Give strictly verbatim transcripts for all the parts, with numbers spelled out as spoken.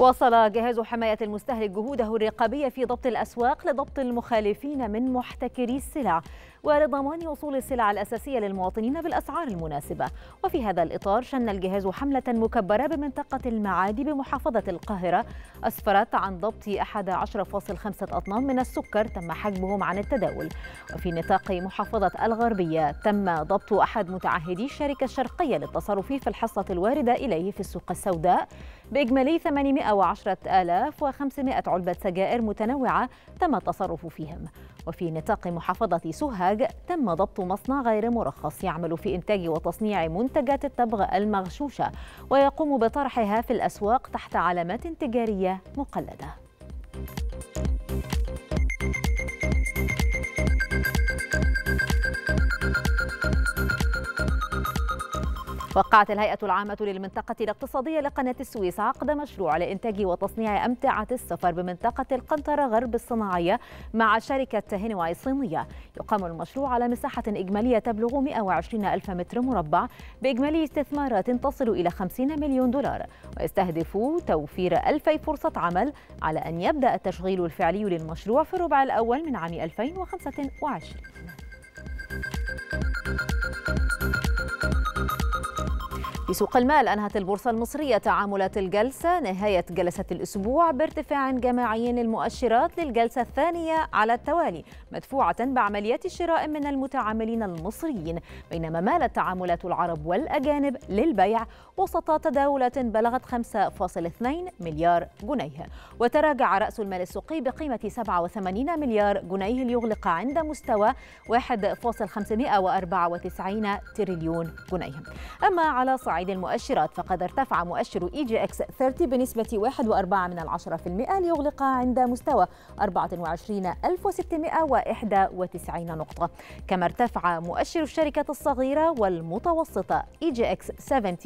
واصل جهاز حماية المستهلك جهوده الرقابية في ضبط الأسواق لضبط المخالفين من محتكري السلع ولضمان وصول السلع الأساسية للمواطنين بالأسعار المناسبة. وفي هذا الإطار شن الجهاز حملة مكبرة بمنطقة المعادي بمحافظة القاهرة أسفرت عن ضبط أحد عشر فاصلة خمسة أطنان من السكر تم حجبهم عن التداول. وفي نطاق محافظة الغربية تم ضبط أحد متعهدي الشركة الشرقية للتصرف في الحصة الواردة إليه في السوق السوداء بإجمالي ثمانمائة وعشرة آلاف وخمسمائة علبة سجائر متنوعة تم التصرف فيهم. وفي نطاق محافظة سوهاج تم ضبط مصنع غير مرخص يعمل في إنتاج وتصنيع منتجات التبغ المغشوشة ويقوم بطرحها في الأسواق تحت علامات تجارية مقلدة. وقعت الهيئة العامة للمنطقة الاقتصادية لقناة السويس عقد مشروع لإنتاج وتصنيع أمتعة السفر بمنطقة القنطرة غرب الصناعية مع شركة هينواي الصينية. يقام المشروع على مساحة إجمالية تبلغ مائة وعشرين ألف متر مربع بإجمالي استثمارات تصل إلى خمسين مليون دولار، ويستهدف توفير ألفي فرصة عمل على أن يبدأ التشغيل الفعلي للمشروع في الربع الأول من عام ألفين وخمسة وعشرين. في سوق المال أنهت البورصة المصرية تعاملات الجلسة نهاية جلسة الأسبوع بارتفاع جماعي للمؤشرات للجلسة الثانية على التوالي مدفوعة بعمليات شراء من المتعاملين المصريين، بينما مالت تعاملات العرب والأجانب للبيع وسط تداولات بلغت خمسة فاصلة اثنين مليار جنيه. وتراجع رأس المال السوقي بقيمة سبعة وثمانين مليار جنيه ليغلق عند مستوى واحد فاصلة خمسمائة وأربعة وتسعين تريليون جنيه. أما على صعيد المؤشرات فقد ارتفع مؤشر اي جي اكس ثلاثين بنسبة واحد فاصلة أربعة بالمائة ليغلق عند مستوى أربعة وعشرين ألف وستمائة وواحد وتسعين نقطة، كما ارتفع مؤشر الشركة الصغيرة والمتوسطة اي جي اكس سبعين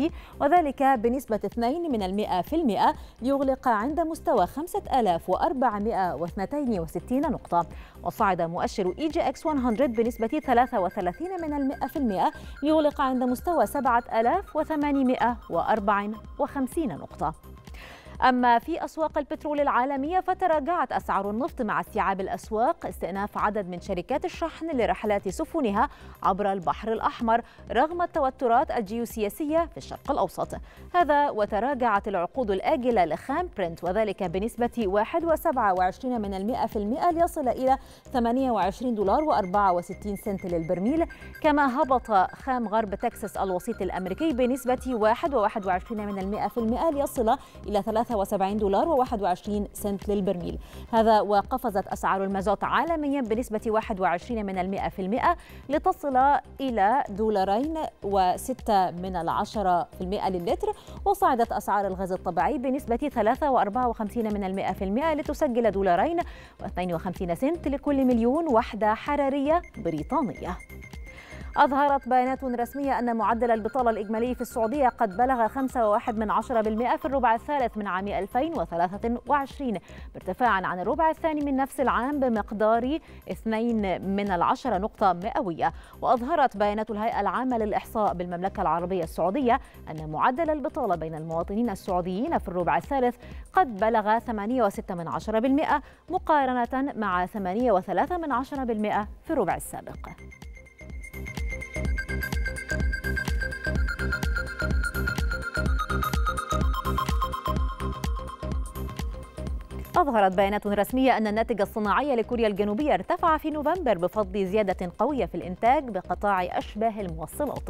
وذلك بنسبة اثنين من المائة في المائة ليغلق عند مستوى خمسة آلاف وأربعمائة واثنين وستين نقطة. وصعد مؤشر اي جي اكس مائة بنسبة ثلاثة وثلاثين من المائة في المائة ليغلق عند مستوى سبعة آلاف وثمانمائة وأربعة وخمسين نقطة. أما في أسواق البترول العالمية فتراجعت أسعار النفط مع استيعاب الأسواق استئناف عدد من شركات الشحن لرحلات سفنها عبر البحر الأحمر رغم التوترات الجيوسياسية في الشرق الأوسط. هذا وتراجعت العقود الآجلة لخام برنت وذلك بنسبة واحد فاصلة سبعة وعشرين من المائة في المائة ليصل إلى ثمانية وعشرين دولار وأربعة وستين سنت للبرميل، كما هبط خام غرب تكساس الوسيط الأمريكي بنسبة واحد فاصلة واحد وعشرين من المائة في المائة ليصل إلى ثلاثة وسبعين دولار وواحد وعشرين سنت للبرميل. هذا وقفزت أسعار المازوت عالميا بنسبة واحد وعشرين من المائة في المائة لتصل إلى دولارين وستة من العشرة في المائة للتر، وصعدت أسعار الغاز الطبيعي بنسبة ثلاثة وأربعة وخمسين من المائة في المائة لتسجل دولارين واثنين وخمسين سنت لكل مليون وحدة حرارية بريطانية. أظهرت بيانات رسمية أن معدل البطالة الإجمالي في السعودية قد بلغ خمسة فاصلة واحد بالمائة في الربع الثالث من عام ألفين وثلاثة وعشرين ارتفاعا عن الربع الثاني من نفس العام بمقدار اثنين من العشرة نقطة مئوية. وأظهرت بيانات الهيئة العامة للإحصاء بالمملكة العربية السعودية أن معدل البطالة بين المواطنين السعوديين في الربع الثالث قد بلغ ثمانية فاصلة ستة بالمائة مقارنة مع ثمانية فاصلة ثلاثة بالمائة في الربع السابق. أظهرت بيانات رسمية أن الناتج الصناعي لكوريا الجنوبية ارتفع في نوفمبر بفضل زيادة قوية في الإنتاج بقطاع أشباه الموصلات.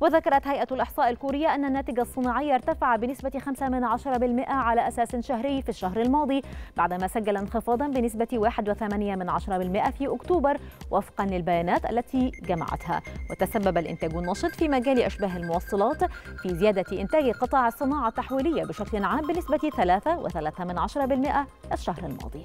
وذكرت هيئة الإحصاء الكورية أن الناتج الصناعي ارتفع بنسبة خمسة من عشرة بالمائة على أساس شهري في الشهر الماضي بعدما سجل انخفاضا بنسبة واحد فاصلة ثمانية من عشرة بالمائة في أكتوبر وفقا للبيانات التي جمعتها. وتسبب الإنتاج النشط في مجال أشباه الموصلات في زيادة إنتاج قطاع الصناعة التحويلية بشكل عام بنسبة ثلاثة فاصلة ثلاثة من عشرة بالمائة الشهر الماضي.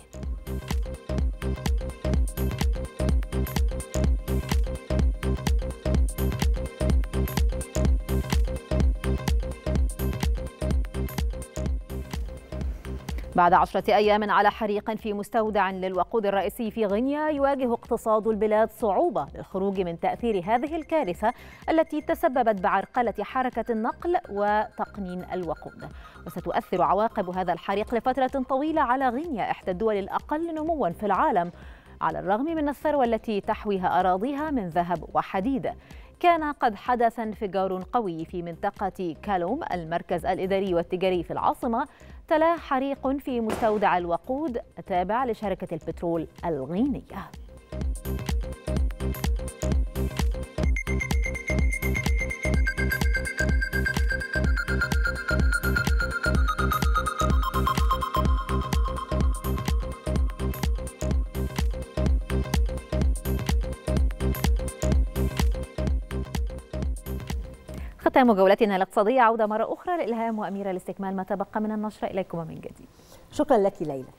بعد عشرة أيام على حريق في مستودع للوقود الرئيسي في غينيا، يواجه اقتصاد البلاد صعوبة للخروج من تأثير هذه الكارثة التي تسببت بعرقلة حركة النقل وتقنين الوقود. وستؤثر عواقب هذا الحريق لفترة طويلة على غينيا، إحدى الدول الأقل نمواً في العالم، على الرغم من الثروة التي تحويها أراضيها من ذهب وحديد. كان قد حدث انفجار قوي في منطقة كالوم، المركز الإداري والتجاري في العاصمة، تلاه حريق في مستودع الوقود التابع لشركة البترول الغينية. ختام جولتنا الاقتصادية، عودة مرة أخرى لإلهام وأميرة لاستكمال ما تبقى من النشرة. إليكم من جديد. شكرا لك ليلى.